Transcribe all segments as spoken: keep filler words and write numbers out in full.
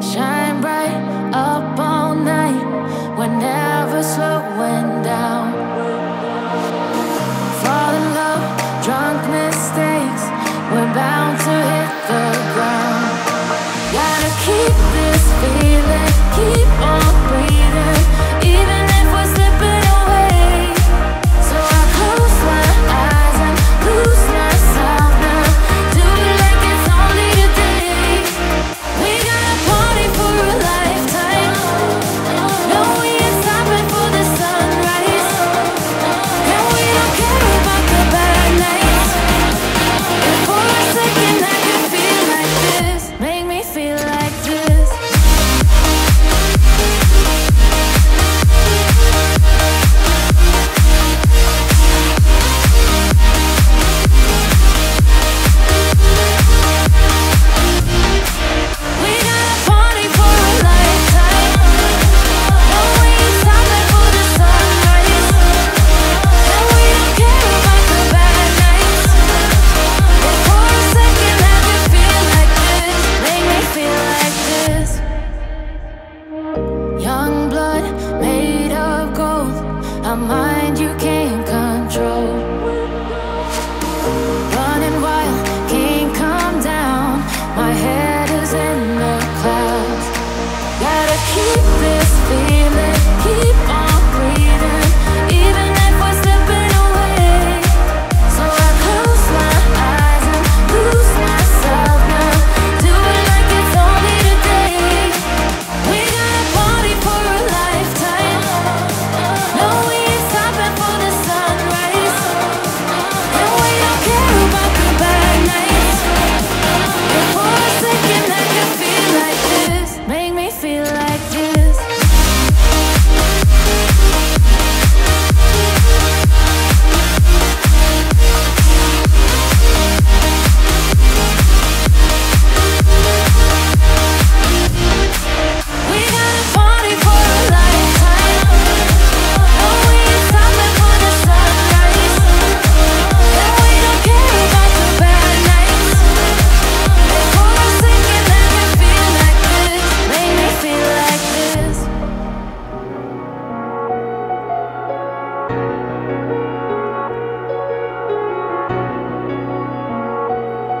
Shine bright up all night. We're never slowing down. Fall in love, drunk mistakes. We're bound to hit the ground. Gotta keep this feeling, keep on breathing, even if we're slipping away. So I close my eyes and lose myself now. Do it like it's only a day. We gotta party for a lifetime. No, we ain't stopping for the sunrise. And we don't care about the bad nights. And for a second I can feel like this. Make me feel like this. We gotta party for a lifetime. No, we ain't stopping for the sunrise. And we don't care about the bad nights. And for a second I can feel like this. Make me feel like this. Young blood made of gold, a mind you can't control. Running wild, can't come down. My head is in the clouds. Gotta keep this feeling, keep on breathing, even if we're slipping away. So I close my eyes and lose myself now. Do it like it's only today. We gotta party for a lifetime. No, we ain't stopping for the sunrise. And we don't care about the bad nights. And for a second I can feel like this. Make me feel like this. We gotta party for a lifetime. No, we ain't stopping for the sunrise. And we don't care about the bad nights. And for a second I can feel like this. Make me feel like this. Empty hearts and neon lights, they're playing with my mind. Gotta get out of here tonight. Oh, I wanna run off and fly. And I'll tell myself it's fine to be alone, just to find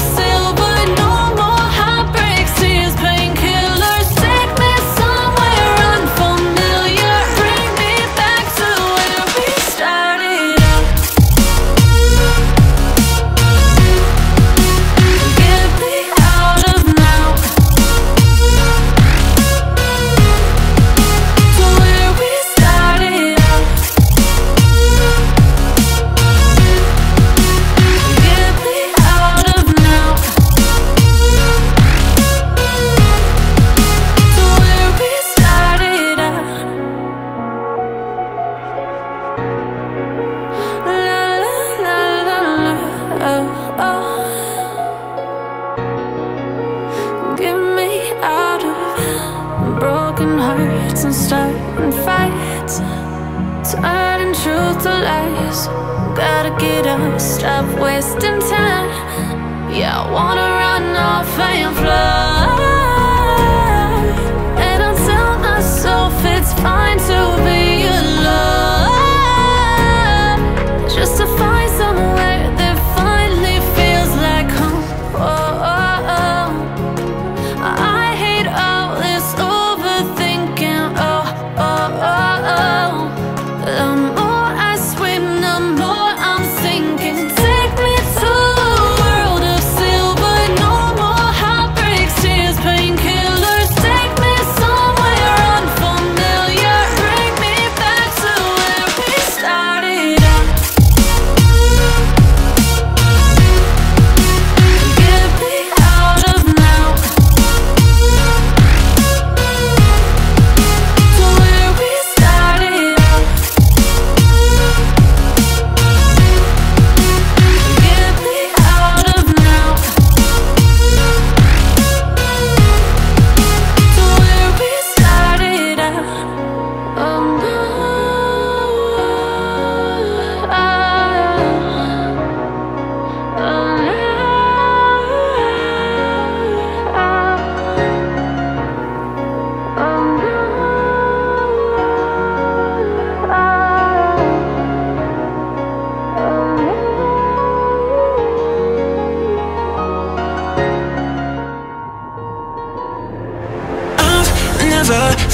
I swim, the more I'm sinking. Take me to a world of silver. No more heartbreaks, tears, painkillers. Take me somewhere unfamiliar. Bring me back to where we started out. Get me out of now, to where we started out. Get me out of now, to where we started out. La la la la la. Oh, oh. Get me out of broken hearts and starting fights, turning truth to lies. Gotta get up, stop wasting time. Yeah, I wanna run off and fly. And I'll tell myself it's fine to be alone, just to find somewhere that finally feels like home. Oh, oh, oh. I hate all this overthinking. Oh, oh, oh, oh. The more I swim, the more I'm sinking. Take me to a world of silver. No more heartbreaks.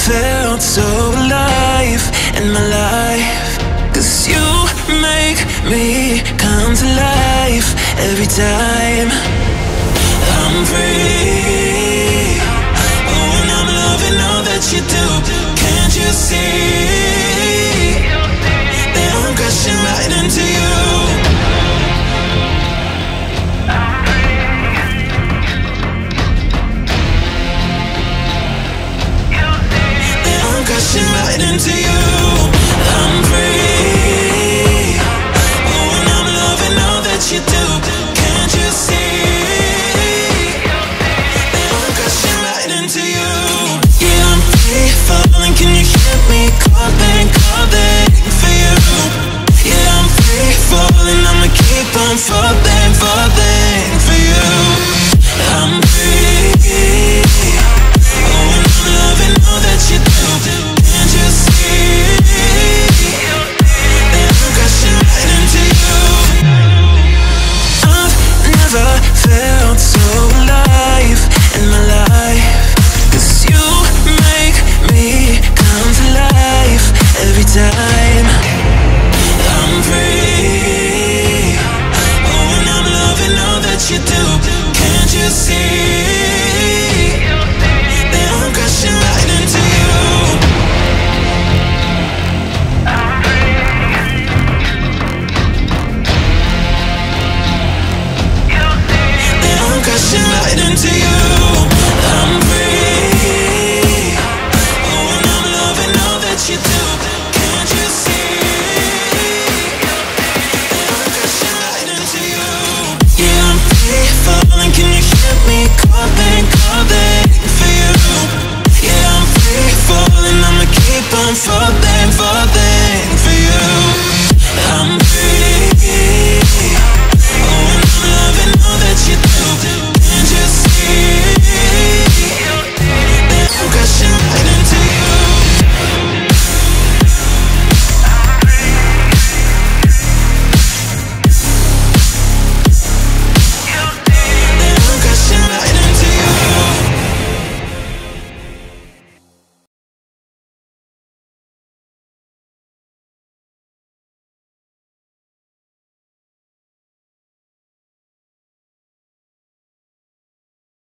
felt so alive in my life, 'cause you make me come to life every time. I'm free, oh, and I'm loving all that you do. Can't you see that I'm crashing right into you? Crashing right into you.